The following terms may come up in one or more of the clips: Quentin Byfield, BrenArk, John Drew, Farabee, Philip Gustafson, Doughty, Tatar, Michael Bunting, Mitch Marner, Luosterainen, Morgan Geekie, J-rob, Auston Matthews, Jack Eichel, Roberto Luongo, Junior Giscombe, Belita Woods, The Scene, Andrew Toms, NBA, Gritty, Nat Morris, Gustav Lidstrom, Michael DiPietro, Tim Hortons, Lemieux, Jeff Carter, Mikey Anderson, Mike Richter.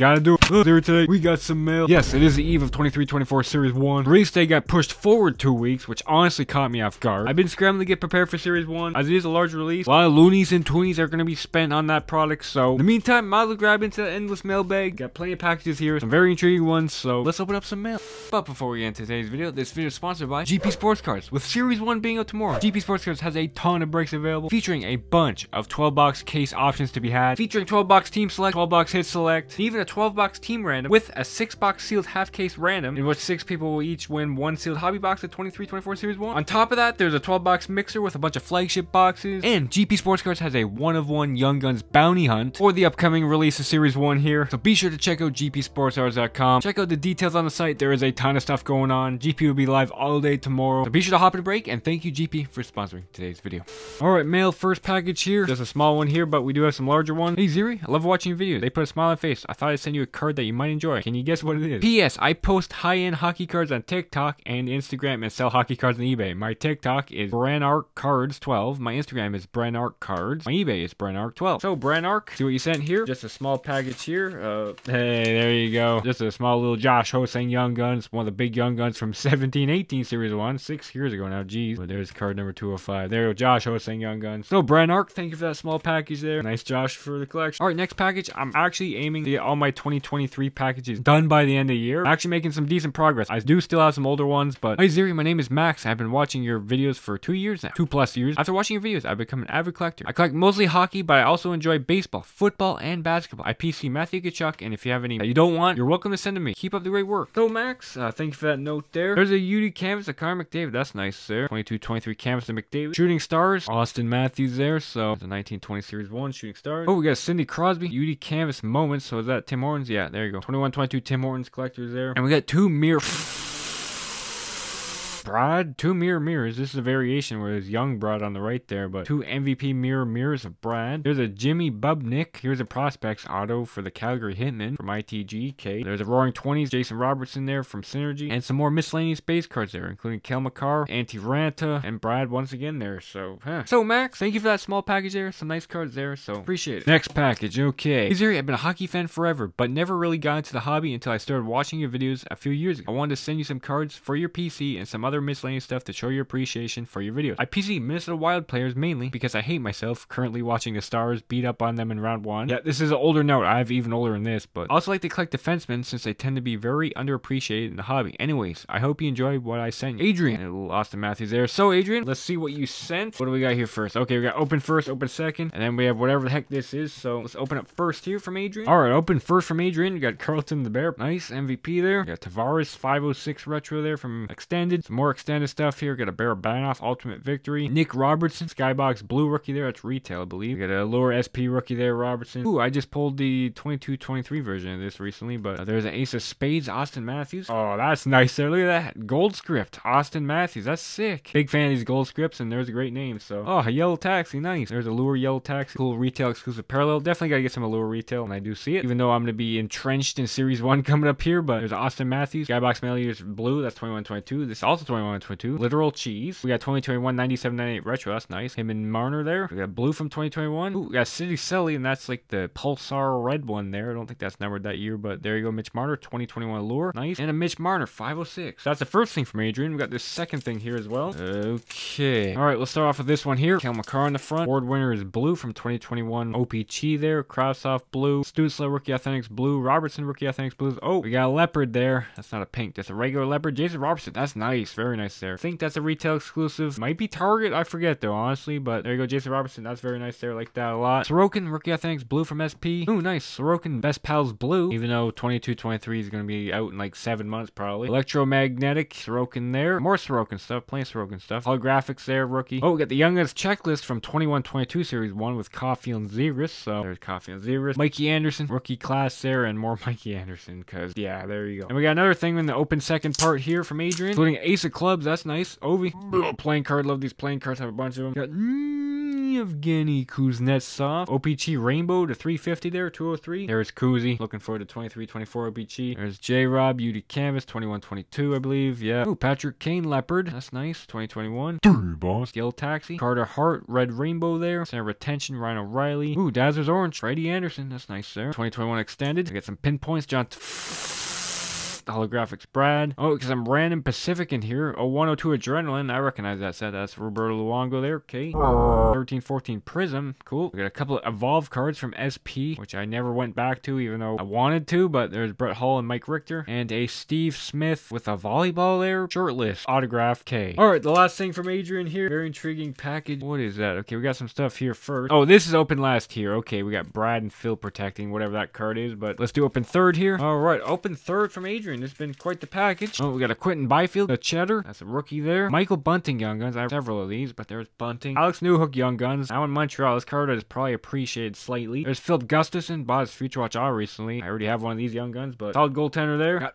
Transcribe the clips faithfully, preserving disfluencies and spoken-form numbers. Gotta do it there today. We got some mail. Yes, it is the eve of twenty-three twenty-four Series one. Release day got pushed forward two weeks, which honestly caught me off guard. I've been scrambling to get prepared for Series one, as it is a large release. A lot of loonies and twenties are gonna be spent on that product, so in the meantime, might as well grab into the endless mailbag. Got plenty of packages here, some very intriguing ones, so let's open up some mail. But before we end today's video, this video is sponsored by G P Sports Cards. With Series one being out tomorrow, G P Sports Cards has a ton of breaks available, featuring a bunch of twelve box case options to be had, featuring twelve box team select, twelve box hit select, and even a twelve box team random with a six box sealed half case random, in which six people will each win one sealed hobby box at twenty-three twenty-four Series one. On top of that, there's a twelve box mixer with a bunch of flagship boxes, and G P Sports Cards has a one of one Young Guns bounty hunt for the upcoming release of Series one here, so be sure to check out G P Sports Cards dot com. Check out the details on the site, there is a ton of stuff going on. G P will be live all day tomorrow, so be sure to hop in a break, and thank you G P for sponsoring today's video. Alright, mail first package here. There's a small one here, but we do have some larger ones. Hey Ziri, I love watching your videos. They put a smile on my face. I thought I'd send you a card that you might enjoy. Can you guess what it is? P S I post high-end hockey cards on TikTok and Instagram and sell hockey cards on eBay. My TikTok is Bren Ark Cards twelve. My Instagram is BrenArkCards. My eBay is BrenArk twelve. So BrenArk, see what you sent here. Just a small package here. Uh, hey, there you go. Just a small little Josh Hosang Young Guns. One of the big Young Guns from seventeen eighteen Series one. Six years ago now. Geez. But there's card number two oh five. There you go. Josh Hosang Young Guns. So BrenArk, thank you for that small package there. Nice Josh for the collection. Alright, next package. I'm actually aiming to get all my twenty twenty-three packages done by the end of the year. I'm actually making some decent progress. I do still have some older ones, but hey Ziri, my name is Max. I've been watching your videos for two years now. Two plus years. After watching your videos, I've become an avid collector. I collect mostly hockey, but I also enjoy baseball, football, and basketball. I P C Matthew Tkachuk, and if you have any that you don't want, you're welcome to send to me. Keep up the great work. So Max, uh, thank you for that note there. There's a U D canvas of Kyle McDavid. That's nice there. twenty-two twenty-three canvas of McDavid. Shooting stars, Auston Matthews there. So the nineteen twenty Series one shooting stars. Oh, we got Cindy Crosby. U D canvas moments. So is that Tim Hortons? Yeah, there you go. twenty-one twenty-two Tim Hortons collectors there. And we got two mirror... Brad, two mirror mirrors. This is a variation where there's young Brad on the right there, but two M V P mirror mirrors of Brad. There's a Jimmy Bubnick. Here's a prospects auto for the Calgary Hitman from I T G K. There's a Roaring Twenties Jason Robertson there from Synergy, and some more miscellaneous base cards there, including Kale Makar, Antti Ranta, and Brad once again there. So, huh. So Max, thank you for that small package there. Some nice cards there, so appreciate it. Next package, okay. Zeri, I've been a hockey fan forever, but never really got into the hobby until I started watching your videos a few years ago. I wanted to send you some cards for your P C and some other other miscellaneous stuff to show your appreciation for your videos. I P C Minnesota Wild players mainly because I hate myself currently watching the Stars beat up on them in round one. Yeah, this is an older note. I have even older than this, but I also like to collect defensemen since they tend to be very underappreciated in the hobby. Anyways, I hope you enjoyed what I sent you. Adrian, and a little Auston Matthews there. So Adrian, let's see what you sent. What do we got here first? Okay, we got open first, open second, and then we have whatever the heck this is. So let's open up first here from Adrian. All right, open first from Adrian. You got Carlton the Bear. Nice M V P there. You got Tavaris five oh six retro there from Extended. Some more extended stuff here. Got a Bear Banoff Ultimate Victory. Nick Robertson, Skybox Blue rookie there. That's retail, I believe. We got a Lure S P rookie there, Robertson. Ooh, I just pulled the twenty-two twenty-three version of this recently, but uh, there's an Ace of Spades, Auston Matthews. Oh, that's nice there. Look at that. Gold script, Auston Matthews. That's sick. Big fan of these gold scripts, and there's a great name, so. Oh, a Yellow Taxi. Nice. There's a Lure Yellow Taxi. Cool retail exclusive parallel. Definitely gotta get some of Lure retail, and I do see it, even though I'm gonna be entrenched in Series one coming up here, but there's Auston Matthews. Skybox Mail Years Blue. That's twenty-one twenty-two. This also twenty-one twenty-two. Literal Cheese. We got twenty twenty-one ninety-seven ninety-eight retro. That's nice. Him and Marner there. We got Blue from twenty twenty-one. Ooh, we got City Selly, and that's like the Pulsar red one there. I don't think that's numbered that year, but there you go. Mitch Marner, twenty twenty-one Lure. Nice. And a Mitch Marner, five oh six. So that's the first thing from Adrian. We got this second thing here as well. Okay. All right, let's start off with this one here. Kale Makar on the front. Award winner is Blue from twenty twenty-one. O P G there. Krasov Blue. Stutzla Rookie Authentics Blue. Robertson Rookie Authentics Blues. Oh, we got a Leopard there. That's not a pink. That's a regular Leopard. Jason Robertson. That's nice. Very nice there. I think that's a retail exclusive. Might be Target. I forget though, honestly. But there you go. Jason Robertson. That's very nice there. Like that a lot. Sorokin, Rookie Authentics Blue from S P. Ooh, nice. Sorokin, Best Pals Blue. Even though twenty-two twenty-three is going to be out in like seven months probably. Electromagnetic, Sorokin there. More Sorokin stuff. Plain Sorokin stuff. Holographics there, Rookie. Oh, we got the Young Guns Checklist from twenty-one twenty-two Series one with Coffey and Zerus. So there's Coffey and Zerus. Mikey Anderson, Rookie Class there. And more Mikey Anderson. Because, yeah, there you go. And we got another thing in the open second part here from Adrian. Including Ace of Clubs, that's nice. Ovi. Playing card, love these playing cards, have a bunch of them. Got Yevgeny Kuznetsov. O P G Rainbow to three fifty there, two oh three. There's Kuzi, looking forward to twenty-three twenty-four O P G. There's J-Rob, U D Canvas, twenty-one twenty-two, I believe, yeah. Ooh, Patrick Kane Leopard, that's nice, twenty twenty-one. Dude, boss. Skill Taxi, Carter Hart, Red Rainbow there. Center Retention, Ryan O'Reilly. Ooh, Dazzler's Orange, Freddie Anderson, that's nice there. twenty twenty-one Extended, I get some pinpoints, John... Holographics Brad. Oh, because I'm random Pacific in here. Oh, one oh two Adrenaline. I recognize that set. That's Roberto Luongo there. Okay. thirteen fourteen Prism. Cool. We got a couple of Evolve cards from S P, which I never went back to, even though I wanted to, but there's Brett Hall and Mike Richter. And a Steve Smith with a volleyball there. Shortlist. Autograph K. Alright, the last thing from Adrian here. Very intriguing package. What is that? Okay, we got some stuff here first. Oh, this is open last here. Okay, we got Brad and Phil protecting whatever that card is, but let's do open third here. Alright, open third from Adrian. It's been quite the package. Oh, we got a Quentin Byfield, a Cheddar. That's a rookie there. Michael Bunting Young Guns. I have several of these, but there's Bunting. Alex Newhook Young Guns. Now in Montreal, this card is probably appreciated slightly. There's Philip Gustafson. Bought his Future Watch All recently. I already have one of these Young Guns, but solid goaltender there. Got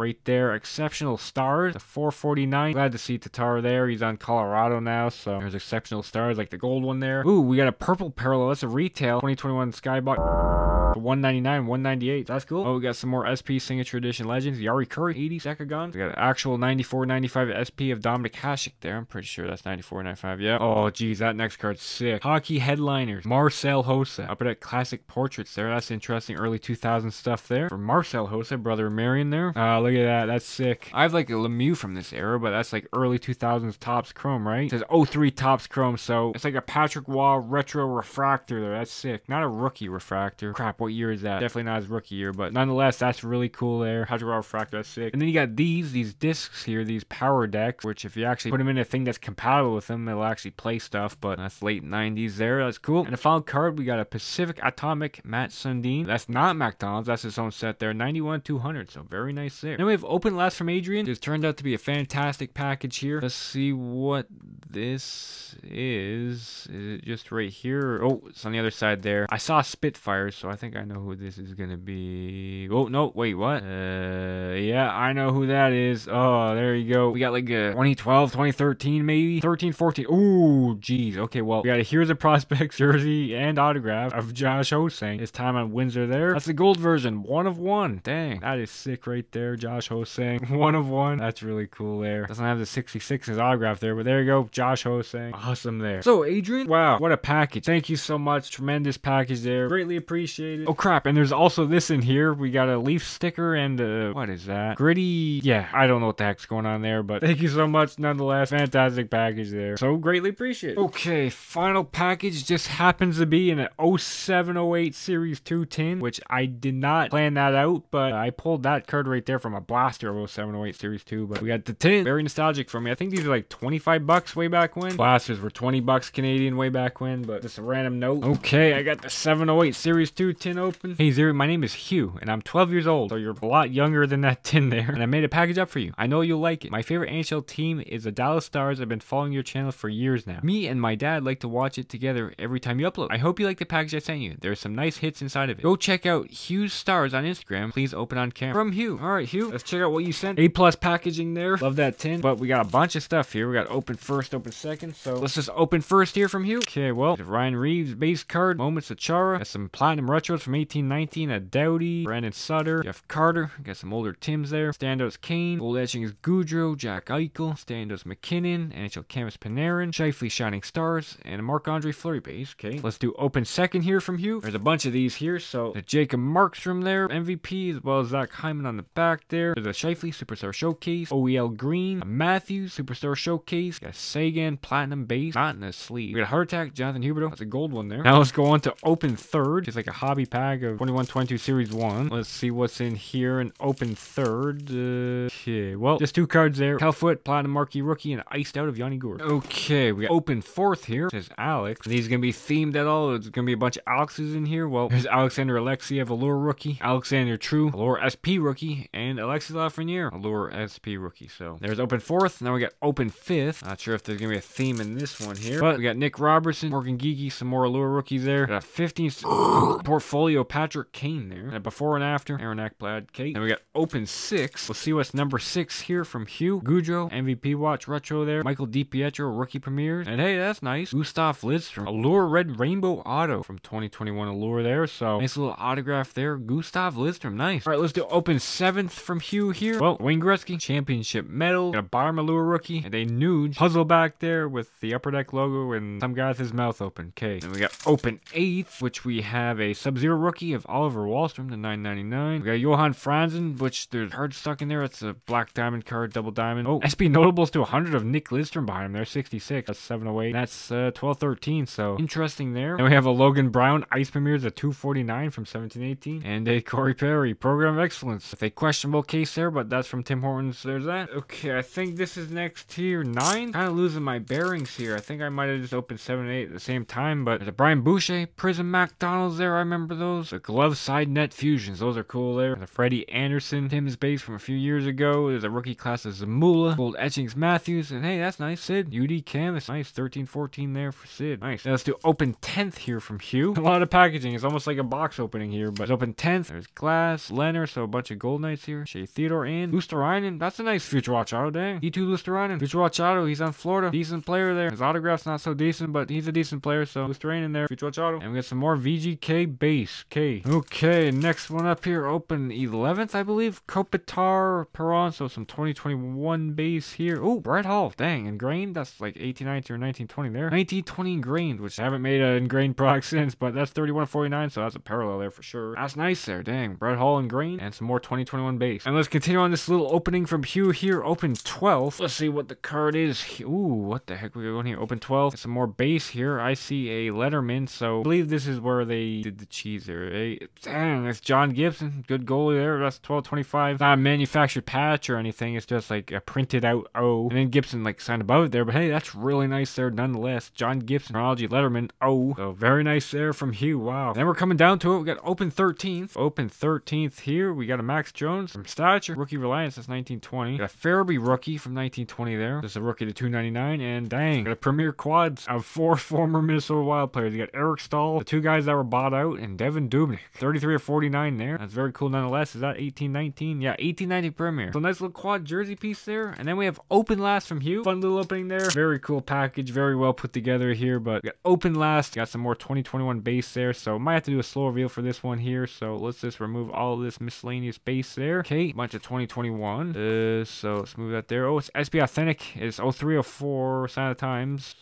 right there. Exceptional Stars, the four forty-nine. Glad to see Tatar there. He's on Colorado now, so there's Exceptional Stars, like the gold one there. Ooh, we got a purple parallel. That's a retail. twenty twenty-one Skybox. one ninety-nine, one ninety-eight. So that's cool. Oh, we got some more S P Signature Edition Legends. Yari Curry, eighty. Sekagon. We got an actual ninety-four ninety-five S P of Dominik Hasek there. I'm pretty sure that's ninety-four ninety-five. Yeah. Oh, geez. That next card's sick. Hockey Headliners. Marcel Hossa. Up at Classic Portraits there. That's interesting. Early two thousand stuff there. For Marcel Hossa, brother Marion there. Uh, look at that. That's sick. I have like a Lemieux from this era, but that's like early two thousands Topps Chrome, right? It says oh three Topps Chrome, so it's like a Patrick Waugh Retro Refractor there. That's sick. Not a rookie refractor. Crap. What year is that? Definitely not his rookie year, but nonetheless, that's really cool there. Hydro Refractor, that's sick. And then you got these, these discs here, these power decks, which if you actually put them in a thing that's compatible with them, it'll actually play stuff, but that's late nineties there. That's cool. And the final card, we got a Pacific Atomic Matt Sundin. That's not McDonald's. That's his own set there. ninety-one two hundred, so very nice there. Then we have Open Last from Adrian. It's turned out to be a fantastic package here. Let's see what this is. Is it just right here? Oh, it's on the other side there. I saw Spitfires, so I think I know who this is gonna be. Oh no, wait, what? Uh, yeah, I know who that is. Oh, there you go. We got like a twenty twelve, twenty thirteen, maybe thirteen, fourteen. Ooh, geez. Okay, well, we got a Here's a Prospect jersey and autograph of Josh Hosang. His time on Windsor there. That's the gold version, one of one. Dang, that is sick right there, Josh Hosang, one of one. That's really cool there. Doesn't have the sixty-six's autograph there, but there you go, Josh Hosang. Awesome there. So Adrian, wow, what a package. Thank you so much. Tremendous package there. Greatly appreciate. Oh crap, and there's also this in here. We got a Leaf sticker and uh what is that? Gritty. Yeah, I don't know what the heck's going on there, but thank you so much nonetheless. Fantastic package there. So greatly appreciate it. Okay, final package just happens to be in an oh seven oh eight Series two tin, which I did not plan that out, but I pulled that card right there from a blaster of oh seven oh eight Series two, but we got the tin. Very nostalgic for me. I think these are like twenty-five bucks way back when. Blasters were twenty bucks Canadian way back when, but just a random note. Okay, I got the seven oh eight Series two tin open. Hey Zeri, my name is Hugh and I'm twelve years old, so you're a lot younger than that tin there, and I made a package up for you. I know you'll like it. My favorite N H L team is the Dallas Stars. I've been following your channel for years now. Me and my dad like to watch it together every time you upload. I hope you like the package I sent you. There's some nice hits inside of it. Go check out Hugh's Stars on Instagram. Please open on camera. From Hugh. Alright Hugh, let's check out what you sent. A plus packaging there. Love that tin. But we got a bunch of stuff here. We got open first, open second, so let's just open first here from Hugh. Okay, well, Ryan Reeves base card, Moments of Chara, got some platinum retros from eighteen nineteen, a Doughty, Brandon Sutter, Jeff Carter, got some older Tims there, Standos Kane, gold etching is Goudreau, Jack Eichel, Standos McKinnon, N H L Canvas Panarin, Shifley Shining Stars, and a Marc-Andre Fleury base. Okay, let's do open second here from Hugh. There's a bunch of these here, so the Jacob Markstrom there, M V P, as well as Zach Hyman on the back there. There's a Shifley Superstar Showcase, O E L Green, a Matthews Superstar Showcase, got a Sagan Platinum base, not in a sleeve. We got a Heart Attack, Jonathan Huberdeau, that's a gold one there. Now let's go on to open third. It's like a hobby pack of twenty-one twenty-two Series one. Let's see what's in here and open third. Uh, okay, well, just two cards there. Calfoot, Platinum Marquee Rookie, and Iced Out of Yanni Gourde. Okay, we got open fourth here. It says Alex. Are these going to be themed at all? There's going to be a bunch of Alexes in here. Well, there's Alexander Alexiev, a Lure Rookie, Alexander True, a Lure S P Rookie, and Alexis Lafreniere, a Lure S P rookie. So there's open fourth. Now we got open fifth. Not sure if there's going to be a theme in this one here. But we got Nick Robertson, Morgan Geekie, some more Lure rookies there. Got a fifteenth portfolio Patrick Kane there. And before and after, Aaron Ekblad, Kate. Then we got open six. We'll see what's number six here from Hugh. Goudreau, M V P watch, retro there. Michael DiPietro, rookie premieres. And hey, that's nice. Gustav Lidstrom, a Lure Red Rainbow Auto from twenty twenty-one Allure there. So nice little autograph there. Gustav Lidstrom, nice. All right, let's do open seventh from Hugh here. Well, Wayne Gretzky, championship medal. Got a Byron Allure rookie. And a Nuge puzzle back there with the Upper Deck logo and some guy with his mouth open. Okay. Then we got open eighth, which we have a Sub-Zero rookie of Oliver Wahlstrom to nine ninety-nine. We got Johan Franzen, which there's hard stuck in there. It's a black diamond card, double diamond. Oh, S P notables to one hundred of Nick Lidstrom behind him there. sixty-six. That's seven oh eight. That's uh, twelve thirteen. So interesting there. And we have a Logan Brown Ice Premieres at two forty-nine from seventeen eighteen. And a Corey Perry Program of Excellence. It's a questionable case there, but that's from Tim Hortons. There's that. Okay, I think this is next tier nine. Kind of losing my bearings here. I think I might have just opened seven and eight at the same time, but there's a Brian Boucher, Prism McDonald's there. I remember those. The glove side net fusions. Those are cool there. The Freddie Anderson, Tim's base from a few years ago. There's a rookie class of Zamula, Gold Etchings Matthews, and hey, that's nice. Sid, U D Canvas. Nice, thirteen fourteen there for Sid. Nice. Now let's do open tenth here from Hugh. A lot of packaging. It's almost like a box opening here, but it's open tenth. There's Glass, Leonard, so a bunch of Gold Knights here. Shea Theodore and Luosterainen. That's a nice Future Watch Auto, dang. E two Luosterainen. Future Watch Auto, he's on Florida. Decent player there. His autograph's not so decent, but he's a decent player, so Luosterainen there. Future Watch Auto. And we got some more V G K base. K. Okay, next one up here. Open eleventh, I believe. Kopitar Perron, so some twenty twenty-one base here. Oh, Brett Hall, dang. Ingrained, that's like eighteen ninety or nineteen twenty there. nineteen twenty ingrained, which I haven't made an ingrained product since, but that's thirty-one forty-nine, so that's a parallel there for sure. That's nice there, dang. Brett Hall ingrained, and some more twenty twenty-one base. And let's continue on this little opening from Hugh here. Open twelfth. Let's see what the card is. Ooh, what the heck we got going here? Open twelfth. Some more base here. I see a Letterman, so I believe this is where they did the cheese there. Eh? Dang, that's John Gibson. Good goalie there. That's twelve twenty-five. Not a manufactured patch or anything. It's just like a printed out O. And then Gibson like signed above it there. But hey, that's really nice there nonetheless. John Gibson, chronology Letterman O. So very nice there from Hugh. Wow. Then we're coming down to it. We got open thirteenth. Open thirteenth here. We got a Max Jones from Stature. Rookie Reliance. That's nineteen twenty. Got a Farabee rookie from nineteen twenty there. This is a rookie to two ninety-nine. And dang, got a Premier Quads of four former Minnesota Wild players. You got Eric Stahl, the two guys that were bought out, and Devin Dubnik. thirty-three or forty-nine there. That's very cool nonetheless. Is that eighteen nineteen? Yeah, eighteen ninety Premier. So nice little quad jersey piece there. And then we have open last from Hugh. Fun little opening there. Very cool package. Very well put together here. But we got open last. Got some more twenty twenty-one base there. So might have to do a slow reveal for this one here. So let's just remove all of this miscellaneous base there. Okay, bunch of twenty twenty-one. Uh, so let's move that there. Oh, it's S P Authentic. It's oh three oh four Sign of the Times.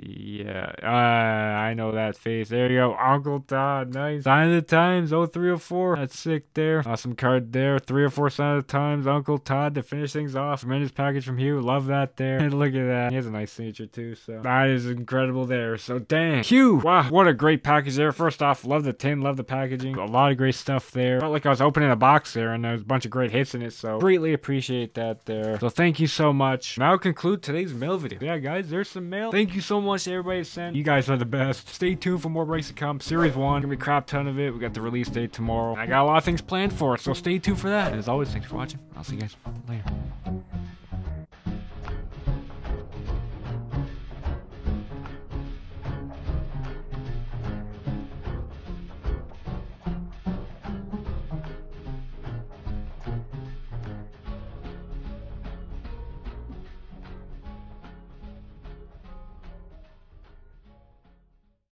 Yeah, uh, I know that face. There you go, Uncle Todd. Nice. Sign of the Times, oh three oh four. That's sick there. Awesome card there. three oh four Sign of the Times, Uncle Todd to finish things off. Tremendous package from Hugh. Love that there. And look at that. He has a nice signature too, so that is incredible there. So dang. Hugh! Wow, what a great package there. First off, love the tin, love the packaging. A lot of great stuff there. Felt like I was opening a box there and there was a bunch of great hits in it, so greatly appreciate that there. So thank you so much. Now I'll conclude today's mail video. Yeah, guys, there's some mail. Thank you so much. much everybody sent. You guys are the best. Stay tuned for more breaks to come. Series one, gonna be a crap ton of it. We got the release date tomorrow. I got a lot of things planned for it, so stay tuned for that. And as always, thanks for watching. I'll see you guys later.